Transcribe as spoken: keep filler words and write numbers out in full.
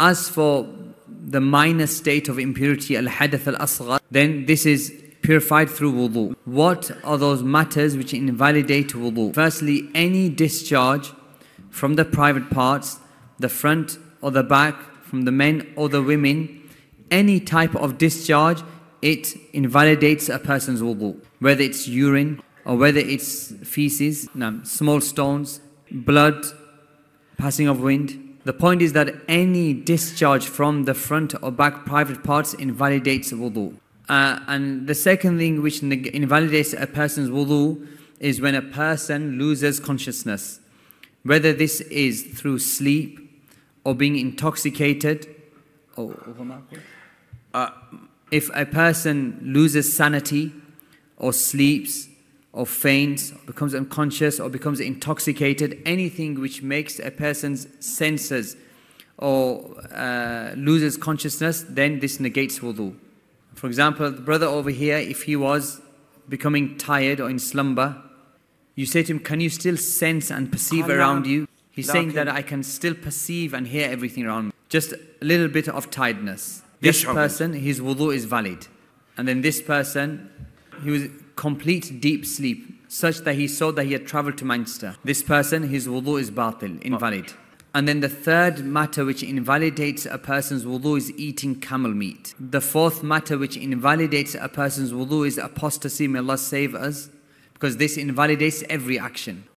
As for the minor state of impurity, al hadath al asghar, then this is purified through wudu. What are those matters which invalidate wudu? Firstly, any discharge from the private parts, the front or the back, from the men or the women, any type of discharge, it invalidates a person's wudu, whether it's urine or whether it's feces, no, small stones, blood, passing of wind. The point is that any discharge from the front or back private parts invalidates wudu. Uh, and the second thing which invalidates a person's wudu is when a person loses consciousness, whether this is through sleep or being intoxicated. Oh, uh, if a person loses sanity or sleeps or faints, or becomes unconscious or becomes intoxicated, anything which makes a person's senses or uh, loses consciousness, then this negates wudu. For example, the brother over here, if he was becoming tired or in slumber, you say to him, can you still sense and perceive around you? He's saying that I can still perceive and hear everything around me. Just a little bit of tiredness. This person, his wudu is valid. And then this person, he was complete deep sleep, such that he saw that he had travelled to Manchester. This person, his wudu is batil, invalid. And then the third matter which invalidates a person's wudu is eating camel meat. The fourth matter which invalidates a person's wudu is apostasy, may Allah save us, because this invalidates every action.